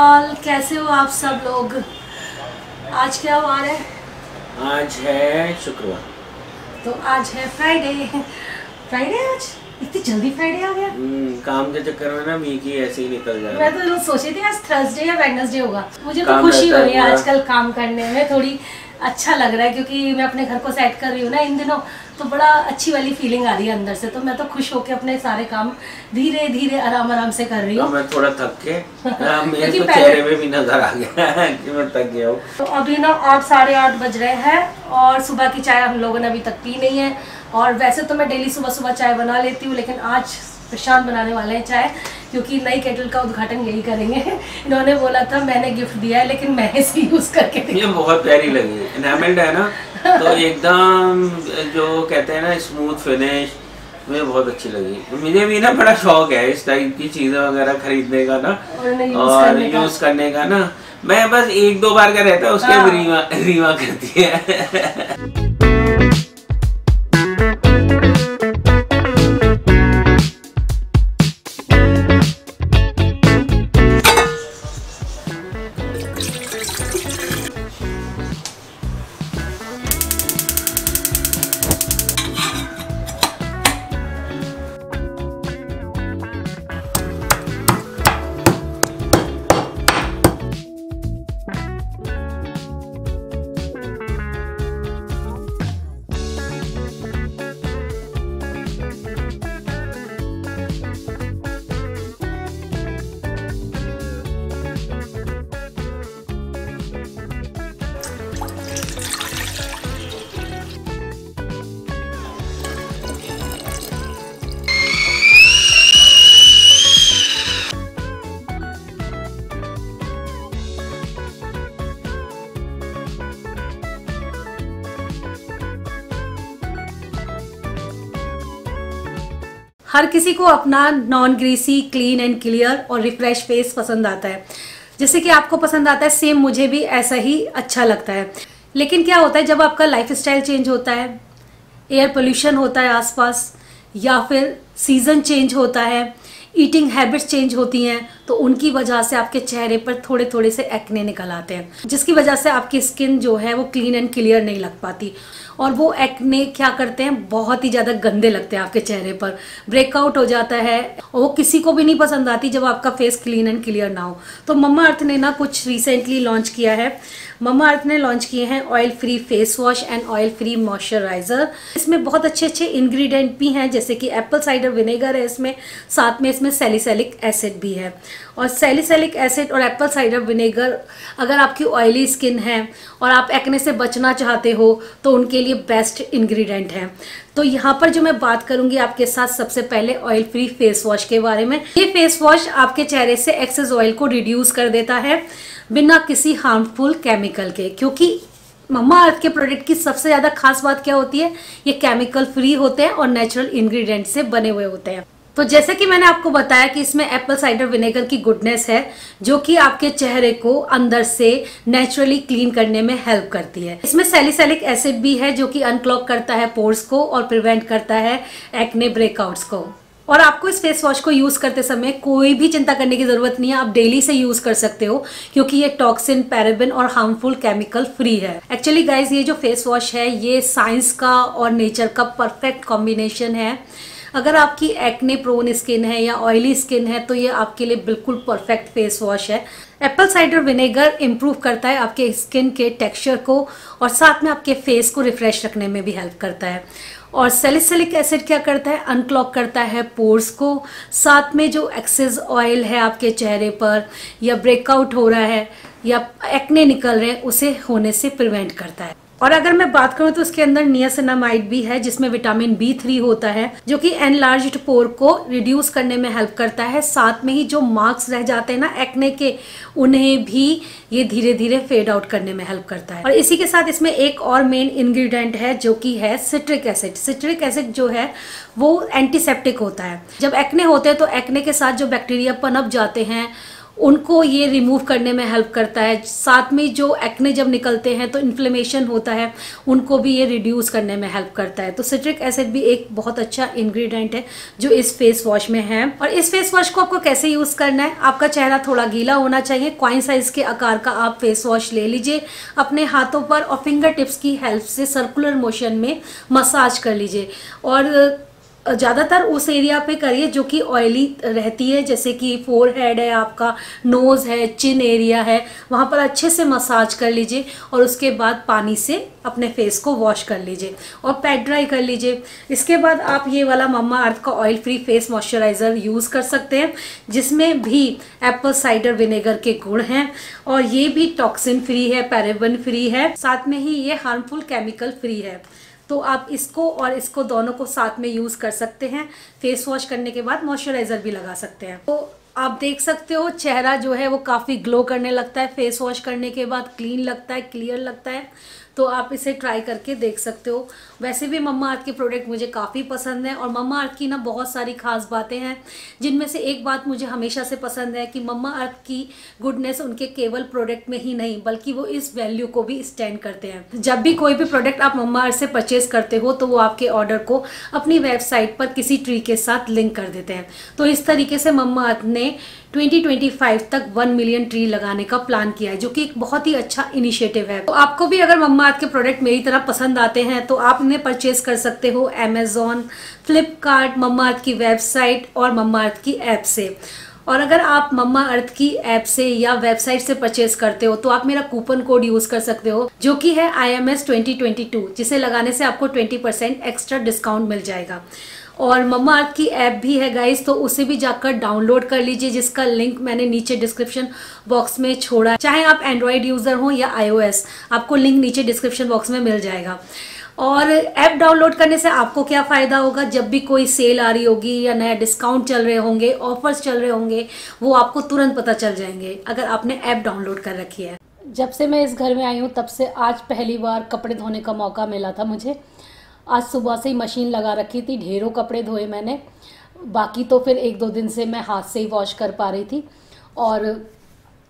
All, कैसे हो आप सब लोग। आज क्या हुआ है? आज है शुक्रवार, तो आज है फ्राइडे। फ्राइडे आज इतनी जल्दी फ्राइडे आ गया। काम के चक्कर में ना वीक ही ऐसे ही निकल जाए। मैं तो सोची थी आज थर्सडे या वेडनेसडे होगा। मुझे तो खुशी हो रही है आजकल काम करने में, थोड़ी अच्छा लग रहा है क्योंकि मैं अपने घर को सेट कर रही हूँ ना इन दिनों, तो बड़ा अच्छी वाली फीलिंग आ रही है अंदर से। तो मैं तो खुश होकर अपने सारे काम धीरे धीरे आराम आराम से कर रही हूँ। तो मैं थोड़ा थक के मेरे को चेहरे में भी नजर आ गया कि मैं थक गया हूँ। तो अभी ना 8 साढ़े 8 बज रहे हैं और सुबह की चाय हम लोगों ने अभी तक पी नहीं है। और वैसे तो मैं डेली सुबह सुबह चाय बना लेती हूँ, लेकिन आज प्रशांत बनाने वाले हैं चाय, क्योंकि नई केटल का उद्घाटन यही करेंगे। इन्होंने बोला था, मैंने गिफ्ट दिया है लेकिन मैं इसे यूज़ करके देखी। ये बहुत प्यारी लगी, एनामेल्ड है ना, तो एकदम जो कहते हैं ना स्मूथ फिनिश, मुझे बहुत अच्छी लगी। मुझे भी ना बड़ा शौक है इस टाइप की चीज़ें वगैरह खरीदने का ना और यूज़ करने का ना। मैं बस 1-2 बार का रहता है, उसके रीवा रीवा करती है। हर किसी को अपना non greasy, clean and clear और रिफ्रेश फेस पसंद आता है। जैसे कि आपको पसंद आता है, सेम मुझे भी ऐसा ही अच्छा लगता है। लेकिन क्या होता है, जब आपका लाइफस्टाइल चेंज होता है, एयर पोल्यूशन होता है आसपास, या फिर सीज़न चेंज होता है, ईटिंग हैबिट्स चेंज होती हैं, तो उनकी वजह से आपके चेहरे पर थोड़े थोड़े से एक्ने निकल आते हैं, जिसकी वजह से आपकी स्किन जो है वो क्लीन एंड क्लियर नहीं लग पाती। और वो एक्ने क्या करते हैं, बहुत ही ज़्यादा गंदे लगते हैं आपके चेहरे पर, ब्रेकआउट हो जाता है। और वो किसी को भी नहीं पसंद आती जब आपका फेस क्लीन एंड क्लियर ना हो। तो ममाअर्थ ने ना कुछ रिसेंटली लॉन्च किया है। ममाअर्थ ने लॉन्च किए हैं oil free face wash and oil free moisturiser. इसमें बहुत अच्छे अच्छे इंग्रेडिएंट भी हैं, जैसे कि एप्पल साइडर विनेगर है इसमें, साथ में इसमें सैलिसिलिक एसिड भी है। और सैलिसिलिक एसिड और एप्पल साइडर विनेगर, अगर आपकी ऑयली स्किन है और आप एक्ने से बचना चाहते हो तो उनके लिए बेस्ट इंग्रेडिएंट हैं। तो यहाँ पर जो मैं बात करूँगी आपके साथ, सबसे पहले ऑयल फ्री फेस वॉश के बारे में। ये फेस वॉश आपके चेहरे से एक्सेस ऑयल को रिड्यूस कर देता है बिना किसी हार्मफुल केमिकल के, क्योंकि ममाअर्थ के प्रोडक्ट की सबसे ज़्यादा खास बात क्या होती है, ये केमिकल फ्री होते हैं और नेचुरल इंग्रेडिएंट से बने हुए होते हैं। तो जैसे कि मैंने आपको बताया कि इसमें एप्पल साइडर विनेगर की गुडनेस है, जो कि आपके चेहरे को अंदर से नेचुरली क्लीन करने में हेल्प करती है। इसमें सैलिसिलिक एसिड भी है, जो कि अनक्लॉग करता है पोर्स को और प्रिवेंट करता है एक्ने, ब्रेकआउट्स को। और आपको इस फेस वॉश को यूज़ करते समय कोई भी चिंता करने की ज़रूरत नहीं है, आप डेली से यूज़ कर सकते हो क्योंकि ये टॉक्सिन, पैराबेन और हार्मफुल केमिकल फ्री है। एक्चुअली गाइज, ये जो फेस वॉश है ये साइंस का और नेचर का परफेक्ट कॉम्बिनेशन है। अगर आपकी एक्ने प्रोन स्किन है या ऑयली स्किन है तो ये आपके लिए बिल्कुल परफेक्ट फेस वॉश है। एप्पल साइडर विनेगर इम्प्रूव करता है आपके स्किन के टेक्सचर को और साथ में आपके फेस को रिफ्रेश रखने में भी हेल्प करता है। और सैलिसिलिक एसिड क्या करता है, अनक्लॉग करता है पोर्स को। साथ में जो एक्सेस ऑयल है आपके चेहरे पर, या ब्रेकआउट हो रहा है या एक्ने निकल रहे हैं, उसे होने से प्रिवेंट करता है। और अगर मैं बात करूं तो इसके अंदर नियासिनामाइड भी है, जिसमें विटामिन B3 होता है, जो कि एनलार्ज्ड पोर को रिड्यूस करने में हेल्प करता है। साथ में ही जो मार्क्स रह जाते हैं ना एक्ने के, उन्हें भी ये धीरे धीरे फेड आउट करने में हेल्प करता है। और इसी के साथ इसमें एक और मेन इंग्रेडिएंट है, जो कि है सिट्रिक एसिड। सिट्रिक एसिड जो है वो एंटीसेप्टिक होता है। जब एक्ने होते हैं तो एक्ने के साथ जो बैक्टीरिया पनप जाते हैं उनको ये रिमूव करने में हेल्प करता है। साथ में जो एक्ने जब निकलते हैं तो इन्फ्लेमेशन होता है, उनको भी ये रिड्यूस करने में हेल्प करता है। तो सिट्रिक एसिड भी एक बहुत अच्छा इंग्रेडिएंट है जो इस फेस वॉश में है। और इस फेस वॉश को आपको कैसे यूज़ करना है, आपका चेहरा थोड़ा गीला होना चाहिए, कॉइन साइज़ के आकार का आप फेस वॉश ले लीजिए, अपने हाथों पर और फिंगर टिप्स की हेल्प से सर्कुलर मोशन में मसाज कर लीजिए। और ज़्यादातर उस एरिया पे करिए जो कि ऑयली रहती है, जैसे कि फोरहेड है, आपका नोज़ है, चिन एरिया है, वहाँ पर अच्छे से मसाज कर लीजिए। और उसके बाद पानी से अपने फेस को वॉश कर लीजिए और पैड ड्राई कर लीजिए। इसके बाद आप ये वाला ममाअर्थ का oil free face moisturiser use कर सकते हैं, जिसमें भी एप्पल साइडर विनेगर के गुण हैं और ये भी टॉक्सिन फ्री है, पैराबेन फ्री है, साथ में ही ये हार्मफुल केमिकल फ्री है। तो आप इसको और इसको दोनों को साथ में यूज़ कर सकते हैं। फेस वॉश करने के बाद मॉइस्चराइज़र भी लगा सकते हैं। तो आप देख सकते हो चेहरा जो है वो काफ़ी ग्लो करने लगता है, फेस वॉश करने के बाद क्लीन लगता है, क्लियर लगता है। तो आप इसे ट्राई करके देख सकते हो। वैसे भी ममाअर्थ के प्रोडक्ट मुझे काफ़ी पसंद हैं और ममाअर्थ की ना बहुत सारी खास बातें हैं, जिनमें से एक बात मुझे हमेशा से पसंद है कि ममाअर्थ की गुडनेस उनके केवल प्रोडक्ट में ही नहीं बल्कि वो इस वैल्यू को भी स्टैंड करते हैं। जब भी कोई भी प्रोडक्ट आप ममाअर्थ से परचेज करते हो तो वो आपके ऑर्डर को अपनी वेबसाइट पर किसी ट्री के साथ लिंक कर देते हैं। तो इस तरीके से ममाअर्थ ने 2025 तक 1 मिलियन ट्री लगाने का प्लान किया है, जो कि एक बहुत ही अच्छा इनिशिएटिव है। तो आपको भी अगर ममाअर्थ के प्रोडक्ट मेरी तरह पसंद आते हैं तो आप इन्हें परचेज कर सकते हो अमेज़ॉन, फ्लिपकार्ट, ममाअर्थ की वेबसाइट और ममाअर्थ की ऐप से। और अगर आप ममाअर्थ की ऐप से या वेबसाइट से परचेज करते हो तो आप मेरा कूपन कोड यूज़ कर सकते हो, जो कि है IMS 2022, जिसे लगाने से आपको 20% एक्स्ट्रा डिस्काउंट मिल जाएगा। और ममाअर्थ की ऐप भी है गाइस, तो उसे भी जाकर डाउनलोड कर लीजिए, जिसका लिंक मैंने नीचे डिस्क्रिप्शन बॉक्स में छोड़ा है। चाहे आप एंड्रॉयड यूज़र हो या iOS, आपको लिंक नीचे डिस्क्रिप्शन बॉक्स में मिल जाएगा। और ऐप डाउनलोड करने से आपको क्या फ़ायदा होगा, जब भी कोई सेल आ रही होगी या नया डिस्काउंट चल रहे होंगे, ऑफर्स चल रहे होंगे, वो आपको तुरंत पता चल जाएंगे अगर आपने ऐप डाउनलोड कर रखी है। जब से मैं इस घर में आई हूँ तब से आज पहली बार कपड़े धोने का मौका मिला था मुझे। आज सुबह से ही मशीन लगा रखी थी, ढेरों कपड़े धोए मैंने, बाकी तो फिर 1-2 दिन से मैं हाथ से ही वॉश कर पा रही थी। और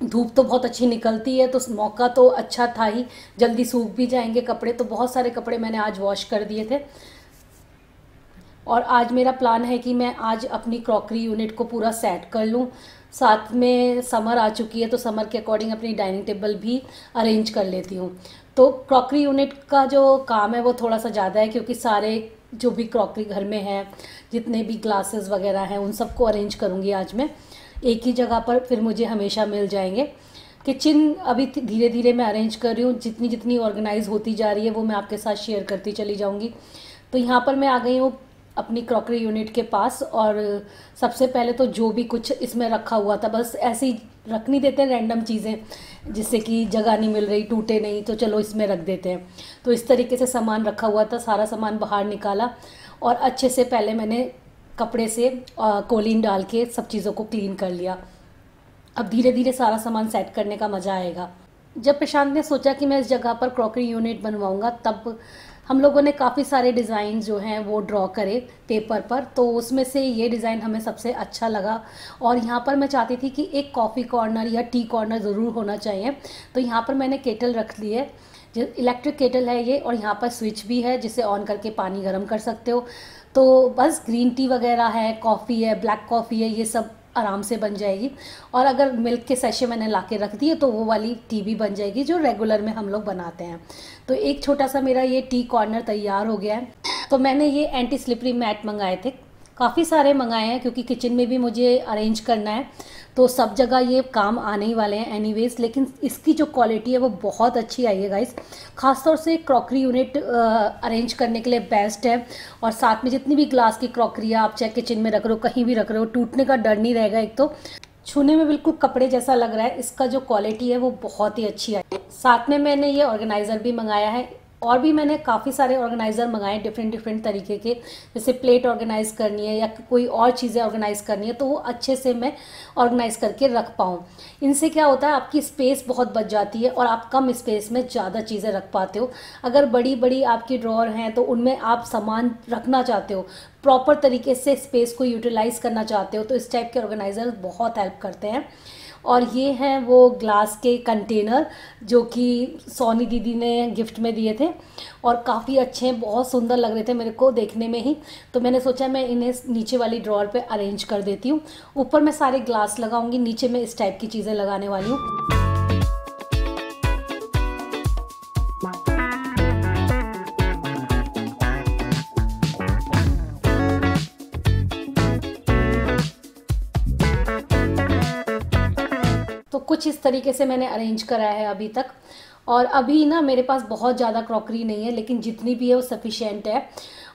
धूप तो बहुत अच्छी निकलती है तो मौका तो अच्छा था ही, जल्दी सूख भी जाएंगे कपड़े। तो बहुत सारे कपड़े मैंने आज वॉश कर दिए थे। और आज मेरा प्लान है कि मैं आज अपनी क्रॉकरी यूनिट को पूरा सेट कर लूँ, साथ में समर आ चुकी है तो समर के अकॉर्डिंग अपनी डाइनिंग टेबल भी अरेंज कर लेती हूँ। तो क्रॉकरी यूनिट का जो काम है वो थोड़ा सा ज़्यादा है, क्योंकि सारे जो भी क्रॉकरी घर में है, जितने भी ग्लासेस वगैरह हैं, उन सबको अरेंज करूँगी आज मैं एक ही जगह पर, फिर मुझे हमेशा मिल जाएंगे। किचन अभी धीरे धीरे मैं अरेंज कर रही हूँ, जितनी जितनी ऑर्गेनाइज होती जा रही है वो मैं आपके साथ शेयर करती चली जाऊँगी। तो यहाँ पर मैं आ गई हूँ अपनी क्रॉकरी यूनिट के पास, और सबसे पहले तो जो भी कुछ इसमें रखा हुआ था बस ऐसे ही रखनी देते हैं रैंडम चीज़ें, जिससे कि जगह नहीं मिल रही, टूटे नहीं तो चलो इसमें रख देते हैं। तो इस तरीके से सामान रखा हुआ था, सारा सामान बाहर निकाला और अच्छे से पहले मैंने कपड़े से कोलिन डाल के सब चीज़ों को क्लीन कर लिया। अब धीरे धीरे सारा सामान सेट करने का मज़ा आएगा। जब प्रशांत ने सोचा कि मैं इस जगह पर क्रॉकरी यूनिट बनवाऊँगा, तब हम लोगों ने काफ़ी सारे डिज़ाइन जो हैं वो ड्रॉ करे पेपर पर, तो उसमें से ये डिज़ाइन हमें सबसे अच्छा लगा। और यहाँ पर मैं चाहती थी कि एक कॉफ़ी कॉर्नर या टी कॉर्नर ज़रूर होना चाहिए। तो यहाँ पर मैंने केटल रख ली है, जो इलेक्ट्रिक केटल है ये, और यहाँ पर स्विच भी है जिसे ऑन करके पानी गर्म कर सकते हो। तो बस ग्रीन टी वगैरह है, कॉफ़ी है, ब्लैक कॉफ़ी है, ये सब आराम से बन जाएगी। और अगर मिल्क के सैशे मैंने लाके रख दिए तो वो वाली टी भी बन जाएगी जो रेगुलर में हम लोग बनाते हैं। तो एक छोटा सा मेरा ये टी कॉर्नर तैयार हो गया है। तो मैंने ये एंटी स्लिपरी मैट मंगाए थे, काफ़ी सारे मंगाए हैं क्योंकि किचन में भी मुझे अरेंज करना है, तो सब जगह ये काम आने ही वाले हैं एनीवेज। लेकिन इसकी जो क्वालिटी है वो बहुत अच्छी आई है गाइस, ख़ासतौर से क्रॉकरी यूनिट अरेंज करने के लिए बेस्ट है। और साथ में जितनी भी ग्लास की क्रॉकरियाँ आप चाहे किचन में रख रहे हो, कहीं भी रख रहे हो, टूटने का डर नहीं रहेगा। एक तो छूने में बिल्कुल कपड़े जैसा लग रहा है, इसका जो क्वालिटी है वो बहुत ही अच्छी है। साथ में मैंने ये ऑर्गेनाइज़र भी मंगाया है, और भी मैंने काफ़ी सारे ऑर्गेनाइज़र मंगाए डिफरेंट तरीके के, जैसे प्लेट ऑर्गेनाइज़ करनी है या कोई और चीज़ें ऑर्गेनाइज़ करनी है तो वो अच्छे से मैं ऑर्गेनाइज़ करके रख पाऊँ। इनसे क्या होता है आपकी स्पेस बहुत बच जाती है और आप कम स्पेस में ज़्यादा चीज़ें रख पाते हो। अगर बड़ी बड़ी आपकी ड्रॉअर हैं तो उनमें आप सामान रखना चाहते हो, प्रॉपर तरीके से स्पेस को यूटिलाइज़ करना चाहते हो, तो इस टाइप के ऑर्गेनाइज़र बहुत हेल्प करते हैं। और ये हैं वो ग्लास के कंटेनर जो कि सोनी दीदी ने गिफ्ट में दिए थे और काफ़ी अच्छे हैं, बहुत सुंदर लग रहे थे मेरे को देखने में ही। तो मैंने सोचा मैं इन्हें नीचे वाली ड्रॉअर पे अरेंज कर देती हूँ। ऊपर मैं सारे ग्लास लगाऊंगी, नीचे मैं इस टाइप की चीज़ें लगाने वाली हूँ। कुछ इस तरीके से मैंने अरेंज करा है अभी तक। और अभी ना मेरे पास बहुत ज़्यादा क्रॉकरी नहीं है, लेकिन जितनी भी है वो सफिशिएंट है।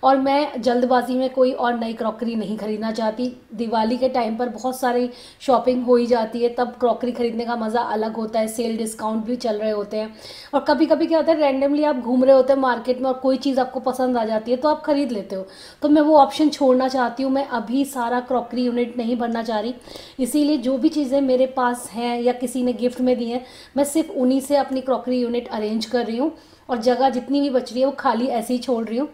और मैं जल्दबाजी में कोई और नई क्रॉकरी नहीं खरीदना चाहती। दिवाली के टाइम पर बहुत सारी शॉपिंग हो ही जाती है, तब क्रॉकरी खरीदने का मज़ा अलग होता है, सेल डिस्काउंट भी चल रहे होते हैं। और कभी कभी क्या होता है, रैंडमली आप घूम रहे होते हैं मार्केट में और कोई चीज़ आपको पसंद आ जाती है तो आप ख़रीद लेते हो। तो मैं वो ऑप्शन छोड़ना चाहती हूँ। मैं अभी सारा क्रॉकरी यूनिट नहीं भरना चाह रही, इसीलिए जो भी चीज़ें मेरे पास हैं या किसी ने गिफ्ट में दी हैं, मैं सिर्फ उन्हीं से अपनी क्रॉकरी यूनिट अरेंज कर रही हूँ। और जगह जितनी भी बच रही है वो खाली ऐसे ही छोड़ रही हूँ।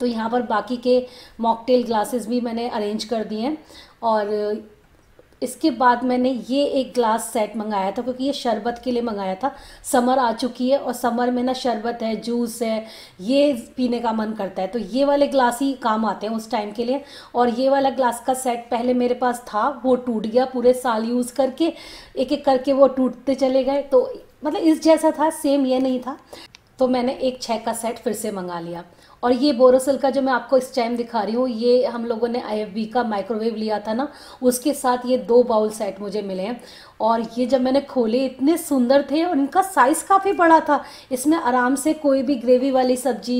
तो यहाँ पर बाकी के मॉकटेल ग्लासेस भी मैंने अरेंज कर दिए हैं। और इसके बाद मैंने ये एक ग्लास सेट मंगाया था, क्योंकि ये शरबत के लिए मंगाया था। समर आ चुकी है और समर में ना शरबत है, जूस है, ये पीने का मन करता है, तो ये वाले ग्लास ही काम आते हैं उस टाइम के लिए। और ये वाला ग्लास का सेट पहले मेरे पास था, वो टूट गया। पूरे साल यूज़ करके एक एक करके वो टूटते चले गए, तो मतलब इस जैसा था, सेम ये नहीं था। तो मैंने एक 6 का सेट फिर से मंगा लिया। और ये बोरोसिल का जो मैं आपको इस टाइम दिखा रही हूँ, ये हम लोगों ने IFB का माइक्रोवेव लिया था ना, उसके साथ ये 2 बाउल सेट मुझे मिले हैं। और ये जब मैंने खोले, इतने सुंदर थे और इनका साइज़ काफ़ी बड़ा था। इसमें आराम से कोई भी ग्रेवी वाली सब्जी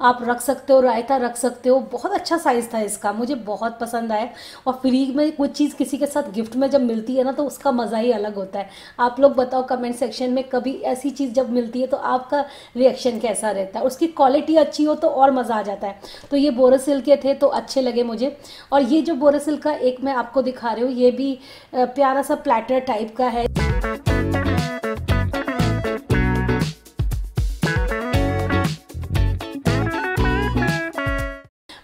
आप रख सकते हो, रायता रख सकते हो। बहुत अच्छा साइज़ था इसका, मुझे बहुत पसंद आया। और फ्री में कुछ चीज़ किसी के साथ गिफ्ट में जब मिलती है ना, तो उसका मज़ा ही अलग होता है। आप लोग बताओ कमेंट सेक्शन में, कभी ऐसी चीज़ जब मिलती है तो आपका रिएक्शन कैसा रहता है। उसकी क्वालिटी अच्छी हो तो और मज़ा आ जाता है। तो ये बोरोसिल के थे तो अच्छे लगे मुझे। और ये जो बोरोसिल का एक मैं आपको दिखा रही हूँ, ये भी प्यारा सा प्लेटर टाइप का है।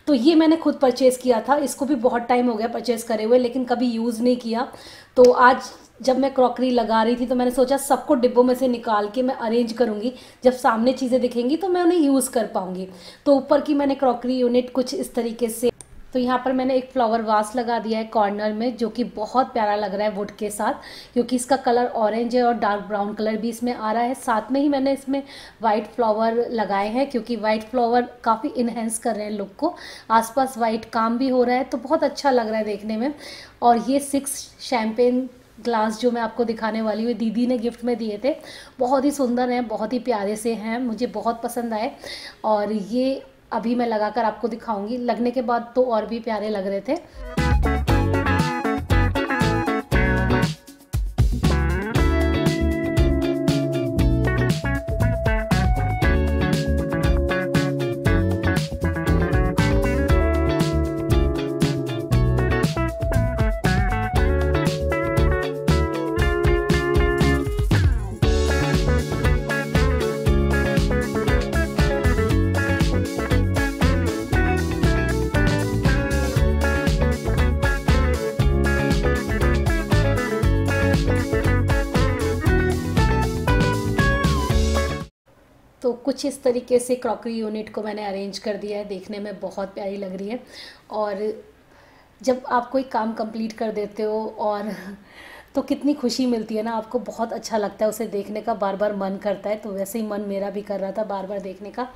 तो ये मैंने खुद परचेज़ किया था, इसको भी बहुत टाइम हो गया परचेज़ करे हुए, लेकिन कभी यूज़ नहीं किया। तो आज जब मैं क्रॉकरी लगा रही थी तो मैंने सोचा सबको डिब्बों में से निकाल के मैं अरेंज करूँगी, जब सामने चीज़ें दिखेंगी तो मैं उन्हें यूज़ कर पाऊँगी। तो ऊपर की मैंने क्रॉकरी यूनिट कुछ इस तरीके से, तो यहाँ पर मैंने एक फ्लावर वास लगा दिया है कॉर्नर में, जो कि बहुत प्यारा लग रहा है वुड के साथ, क्योंकि इसका कलर ऑरेंज है और डार्क ब्राउन कलर भी इसमें आ रहा है। साथ में ही मैंने इसमें वाइट फ्लावर लगाए हैं, क्योंकि वाइट फ्लावर काफ़ी इन्हेंस कर रहे हैं लुक को। आसपास वाइट काम भी हो रहा है, तो बहुत अच्छा लग रहा है देखने में। और ये 6 शैम्पेन ग्लास जो मैं आपको दिखाने वाली हूँ, दीदी ने गिफ्ट में दिए थे। बहुत ही सुंदर हैं, बहुत ही प्यारे से हैं, मुझे बहुत पसंद आए। और ये अभी मैं लगाकर आपको दिखाऊंगी, लगने के बाद तो और भी प्यारे लग रहे थे। तो कुछ इस तरीके से क्रॉकरी यूनिट को मैंने अरेंज कर दिया है, देखने में बहुत प्यारी लग रही है। और जब आप कोई काम कंप्लीट कर देते हो और तो कितनी खुशी मिलती है ना, आपको बहुत अच्छा लगता है, उसे देखने का बार बार मन करता है। तो वैसे ही मन मेरा भी कर रहा था बार बार देखने का।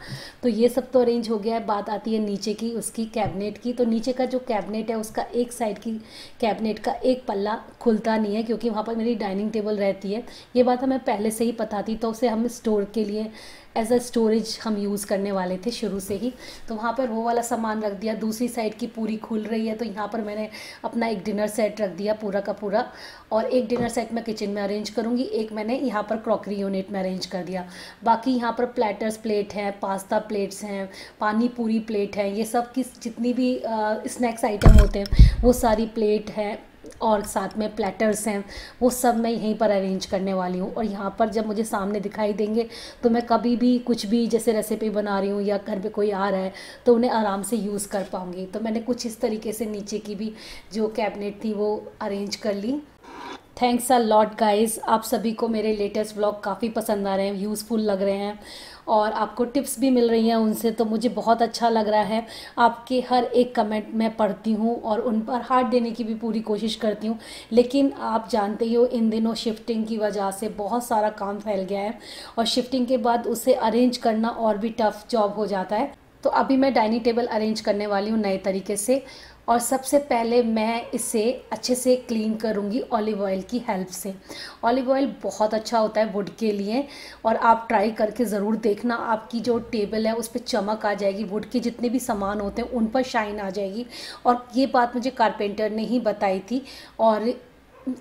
तो ये सब तो अरेंज हो गया है। बात आती है नीचे की, उसकी कैबिनेट की। तो नीचे का जो कैबिनेट है, उसका एक साइड की कैबिनेट का एक पल्ला खुलता नहीं है, क्योंकि वहाँ पर मेरी डाइनिंग टेबल रहती है। ये बात हमें पहले से ही पता थी, तो उसे हम स्टोर के लिए एज अ स्टोरेज हम यूज़ करने वाले थे शुरू से ही। तो वहाँ पर वो वाला सामान रख दिया। दूसरी साइड की पूरी खुल रही है, तो यहाँ पर मैंने अपना एक डिनर सेट रख दिया पूरा का पूरा। और एक डिनर सेट मैं किचन में अरेंज करूँगी, एक मैंने यहाँ पर क्रॉकरी यूनिट में अरेंज कर दिया। बाकी यहाँ पर प्लेटर्स प्लेट हैं, पास्ता प्लेट्स हैं, पानी पूरी प्लेट है, ये सब की जितनी भी स्नैक्स आइटम होते हैं वो सारी प्लेट हैं। और साथ में प्लेटर्स हैं, वो सब मैं यहीं पर अरेंज करने वाली हूँ। और यहाँ पर जब मुझे सामने दिखाई देंगे तो मैं कभी भी कुछ भी, जैसे रेसिपी बना रही हूँ या घर पे कोई आ रहा है, तो उन्हें आराम से यूज़ कर पाऊँगी। तो मैंने कुछ इस तरीके से नीचे की भी जो कैबिनेट थी वो अरेंज कर ली। थैंक्स अ लॉट गाइज़, आप सभी को मेरे लेटेस्ट व्लॉग काफ़ी पसंद आ रहे हैं, यूज़फुल लग रहे हैं और आपको टिप्स भी मिल रही हैं उनसे, तो मुझे बहुत अच्छा लग रहा है। आपके हर एक कमेंट मैं पढ़ती हूँ और उन पर हाथ देने की भी पूरी कोशिश करती हूँ, लेकिन आप जानते ही हो इन दिनों शिफ्टिंग की वजह से बहुत सारा काम फैल गया है और शिफ्टिंग के बाद उसे अरेंज करना और भी टफ़ जॉब हो जाता है। तो अभी मैं डाइनिंग टेबल अरेंज करने वाली हूँ नए तरीके से, और सबसे पहले मैं इसे अच्छे से क्लीन करूँगी ऑलिव ऑयल की हेल्प से। ऑलिव ऑयल बहुत अच्छा होता है वुड के लिए और आप ट्राई करके ज़रूर देखना, आपकी जो टेबल है उस पर चमक आ जाएगी, वुड के जितने भी सामान होते हैं उन पर शाइन आ जाएगी। और ये बात मुझे कारपेंटर ने ही बताई थी, और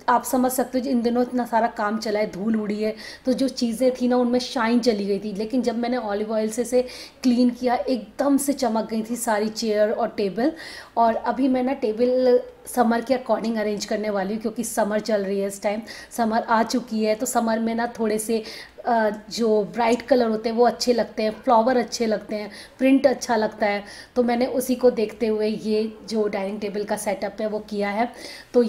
आप समझ सकते हो इन दिनों इतना सारा काम चला है, धूल उड़ी है, तो जो चीज़ें थी ना उनमें शाइन चली गई थी, लेकिन जब मैंने ऑलिव ऑयल से इसे क्लीन किया एकदम से चमक गई थी सारी चेयर और टेबल। और अभी मैं ना टेबल समर के अकॉर्डिंग अरेंज करने वाली हूँ, क्योंकि समर चल रही है इस टाइम, समर आ चुकी है, तो समर में ना थोड़े से जो ब्राइट कलर होते हैं वो अच्छे लगते हैं, फ्लावर अच्छे लगते हैं, प्रिंट अच्छा लगता है, तो मैंने उसी को देखते हुए ये जो डाइनिंग टेबल का सेटअप है वो किया है। तो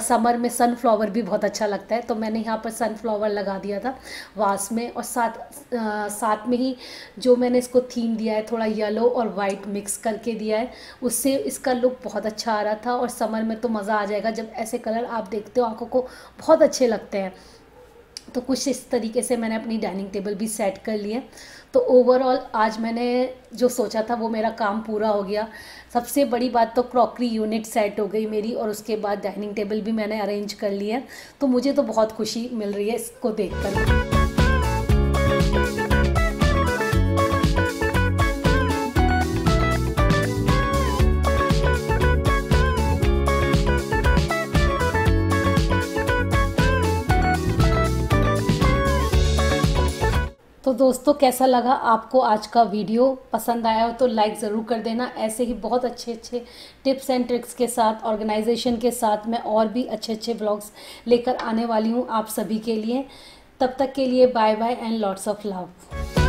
समर में सनफ्लावर भी बहुत अच्छा लगता है, तो मैंने यहाँ पर सनफ्लावर लगा दिया था वास में, और साथ में ही जो मैंने इसको थीम दिया है थोड़ा येलो और वाइट मिक्स करके दिया है, उससे इसका लुक बहुत अच्छा आ रहा था। और समर में तो मज़ा आ जाएगा, जब ऐसे कलर आप देखते हो आंखों को बहुत अच्छे लगते हैं। तो कुछ इस तरीके से मैंने अपनी डाइनिंग टेबल भी सेट कर ली है। तो ओवरऑल आज मैंने जो सोचा था वो मेरा काम पूरा हो गया। सबसे बड़ी बात तो क्रॉकरी यूनिट सेट हो गई मेरी, और उसके बाद डाइनिंग टेबल भी मैंने अरेंज कर ली है, तो मुझे तो बहुत खुशी मिल रही है इसको देखकर। तो दोस्तों कैसा लगा आपको आज का वीडियो, पसंद आया हो तो लाइक ज़रूर कर देना। ऐसे ही बहुत अच्छे अच्छे टिप्स एंड ट्रिक्स के साथ, ऑर्गेनाइजेशन के साथ मैं और भी अच्छे अच्छे व्लॉग्स लेकर आने वाली हूँ आप सभी के लिए। तब तक के लिए bye bye and lots of love.